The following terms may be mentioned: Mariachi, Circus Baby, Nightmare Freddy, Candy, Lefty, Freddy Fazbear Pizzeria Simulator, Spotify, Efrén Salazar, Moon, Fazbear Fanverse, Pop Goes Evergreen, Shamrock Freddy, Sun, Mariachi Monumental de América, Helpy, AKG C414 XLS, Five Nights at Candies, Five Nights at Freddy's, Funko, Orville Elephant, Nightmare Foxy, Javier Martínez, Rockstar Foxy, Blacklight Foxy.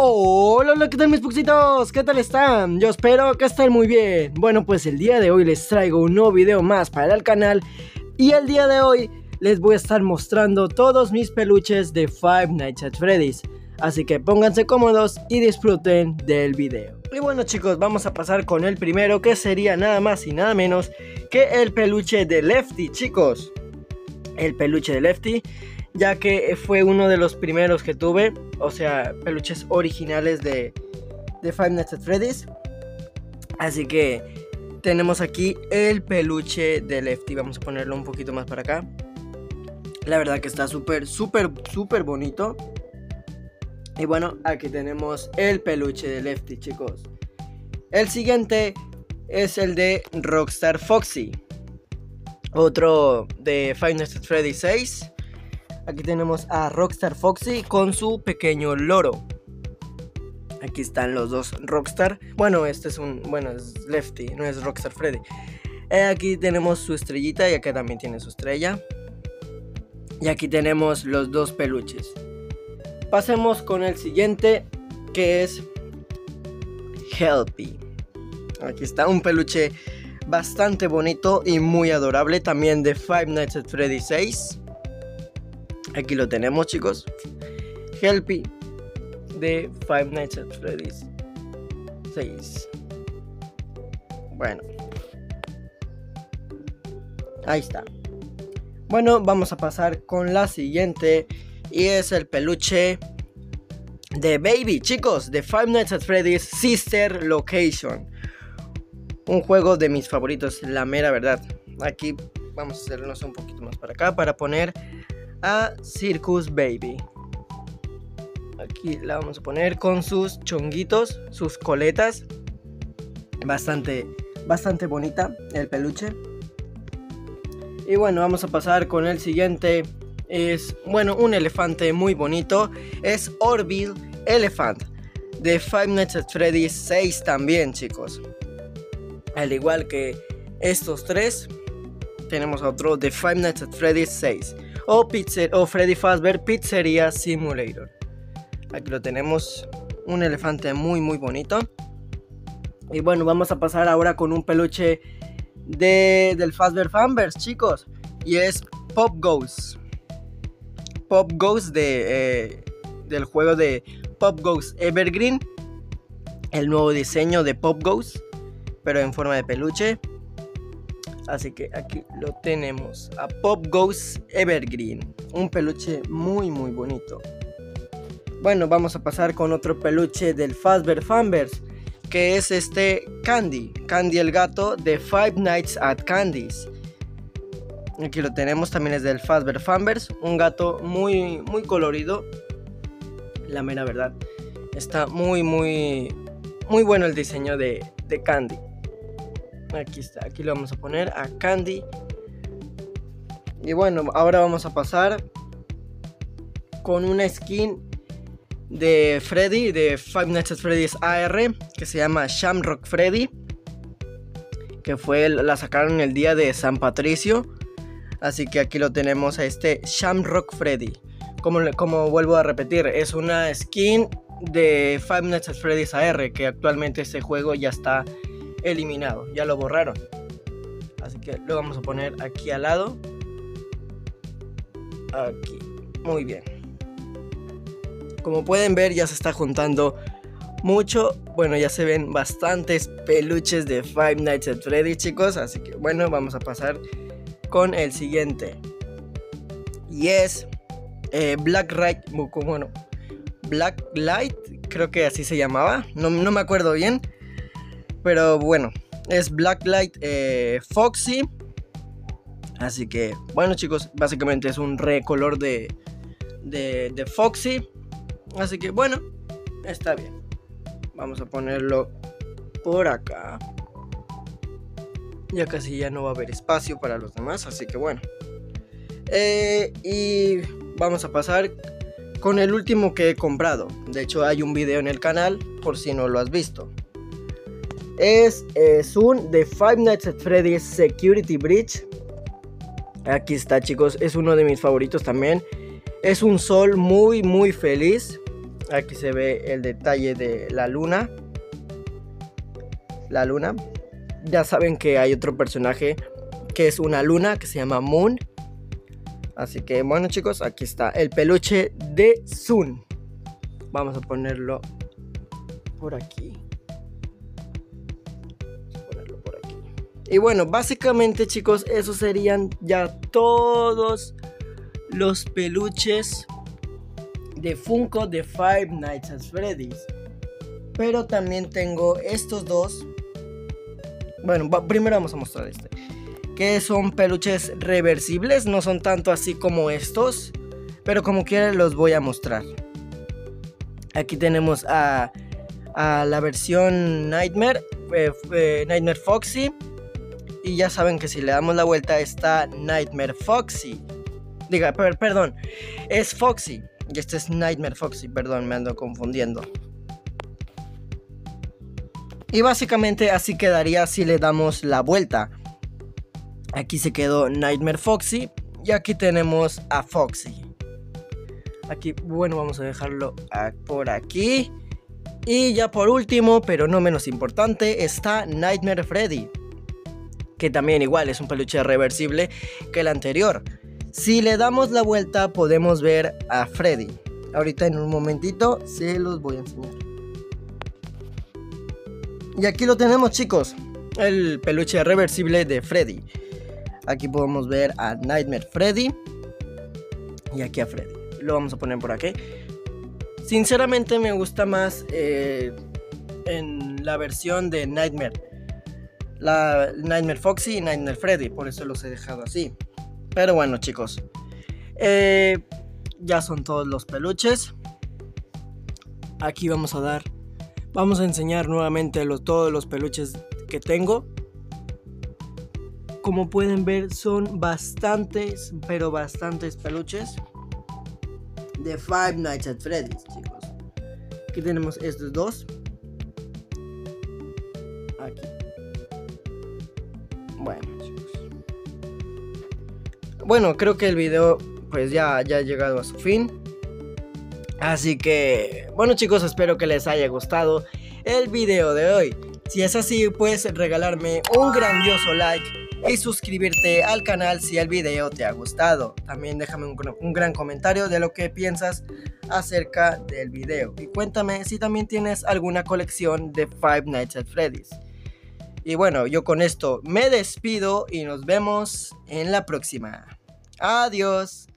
Hola, ¿qué tal mis Foxitos? ¿Qué tal están? Yo espero que estén muy bien. Bueno, pues el día de hoy les traigo un nuevo video más para el canal. Y el día de hoy les voy a estar mostrando todos mis peluches de Five Nights at Freddy's. Así que pónganse cómodos y disfruten del video. Y bueno chicos, vamos a pasar con el primero, que sería nada más y nada menos que el peluche de Lefty, chicos. El peluche de Lefty, ya que fue uno de los primeros que tuve, o sea, peluches originales de Five Nights at Freddy's. Así que tenemos aquí el peluche de Lefty, vamos a ponerlo un poquito más para acá. La verdad que está súper bonito. Y bueno, aquí tenemos el peluche de Lefty, chicos. El siguiente es el de Rockstar Foxy, otro de Five Nights at Freddy's 6. Aquí tenemos a Rockstar Foxy con su pequeño loro. Aquí están los dos Rockstar. Bueno, este es es Lefty, no es Rockstar Freddy. Aquí tenemos su estrellita y acá también tiene su estrella. Y aquí tenemos los dos peluches. Pasemos con el siguiente, que es Helpy. Aquí está un peluche bastante bonito y muy adorable, también de Five Nights at Freddy 6. Aquí lo tenemos chicos, Helpy de Five Nights at Freddy's 6. Bueno, ahí está. Bueno, vamos a pasar con la siguiente, y es el peluche de Baby, chicos, de Five Nights at Freddy's Sister Location. Un juego de mis favoritos, la mera verdad. Aquí vamos a hacernos un poquito más para acá para poner a Circus Baby. Aquí la vamos a poner con sus chonguitos, sus coletas. Bastante bonita el peluche. Y bueno, vamos a pasar con el siguiente. Es, bueno, un elefante muy bonito. Es Orville Elephant de Five Nights at Freddy's 6 también, chicos. Al igual que estos tres, tenemos otro de Five Nights at Freddy's 6. O Freddy Fazbear Pizzeria Simulator. Aquí lo tenemos, un elefante muy bonito. Y bueno, vamos a pasar ahora con un peluche del Fazbear Fanverse, chicos. Y es Pop Goes. Pop Goes del juego de Pop Goes Evergreen. El nuevo diseño de Pop Goes, pero en forma de peluche. Así que aquí lo tenemos, a Pop Goes Evergreen, un peluche muy bonito. Bueno, vamos a pasar con otro peluche del Fazbear Fanverse, que es este Candy el gato de Five Nights at Candies. Aquí lo tenemos, también es del Fazbear Fanverse, un gato muy colorido. La mera verdad, está muy bueno el diseño de Candy. Aquí está, aquí lo vamos a poner a Candy. Y bueno, ahora vamos a pasar con una skin de Freddy, de Five Nights at Freddy's AR, que se llama Shamrock Freddy, que la sacaron el día de San Patricio. Así que aquí lo tenemos a este Shamrock Freddy. Como vuelvo a repetir, es una skin de Five Nights at Freddy's AR, que actualmente ese juego ya está eliminado, ya lo borraron. Así que lo vamos a poner aquí al lado. Aquí, muy bien. Como pueden ver, ya se está juntando mucho. Bueno, ya se ven bastantes peluches de Five Nights at Freddy, chicos. Así que bueno, vamos a pasar con el siguiente, y es Blacklight, creo que así se llamaba, no me acuerdo bien. Pero bueno, es Blacklight Foxy. Así que bueno chicos, básicamente es un recolor de Foxy. Así que bueno, está bien. Vamos a ponerlo por acá. Ya casi ya no va a haber espacio para los demás, así que bueno. Y vamos a pasar con el último que he comprado. De hecho hay un video en el canal, por si no lo has visto. Es Sun de Five Nights at Freddy's Security Breach. Aquí está chicos, es uno de mis favoritos también. Es un sol muy feliz. Aquí se ve el detalle de la luna. La luna. Ya saben que hay otro personaje que es una luna que se llama Moon. Así que bueno, chicos, aquí está el peluche de Sun. Vamos a ponerlo por aquí. Y bueno, básicamente, chicos, esos serían ya todos los peluches de Funko de Five Nights at Freddy's. Pero también tengo estos dos. Bueno, primero vamos a mostrar este, que son peluches reversibles. No son tanto así como estos, pero como quiera los voy a mostrar. Aquí tenemos a la versión Nightmare Foxy. Y ya saben que si le damos la vuelta está Nightmare Foxy. Diga, perdón, es Foxy. Y este es Nightmare Foxy, perdón, me ando confundiendo. Y básicamente así quedaría si le damos la vuelta. Aquí se quedó Nightmare Foxy y aquí tenemos a Foxy. Aquí, bueno, vamos a dejarlo por aquí. Y ya por último, pero no menos importante, está Nightmare Freddy, que también igual es un peluche reversible que el anterior. Si le damos la vuelta podemos ver a Freddy. Ahorita en un momentito se los voy a enseñar. Y aquí lo tenemos, chicos, el peluche reversible de Freddy. Aquí podemos ver a Nightmare Freddy y aquí a Freddy. Lo vamos a poner por aquí. Sinceramente me gusta más en la versión de Nightmare. La Nightmare Foxy y Nightmare Freddy, por eso los he dejado así. Pero bueno, chicos, ya son todos los peluches. Aquí vamos a enseñar nuevamente todos los peluches que tengo. Como pueden ver, son bastantes, pero bastantes peluches de Five Nights at Freddy's, chicos. Aquí tenemos estos dos. Aquí. Bueno, chicos. Bueno, creo que el video pues ya ha llegado a su fin. Así que, bueno, chicos, espero que les haya gustado el video de hoy. Si es así, pues regalarme un grandioso like y suscribirte al canal si el video te ha gustado. También déjame un gran comentario de lo que piensas acerca del video. Y cuéntame si también tienes alguna colección de Five Nights at Freddy's. Y bueno, yo con esto me despido y nos vemos en la próxima. Adiós.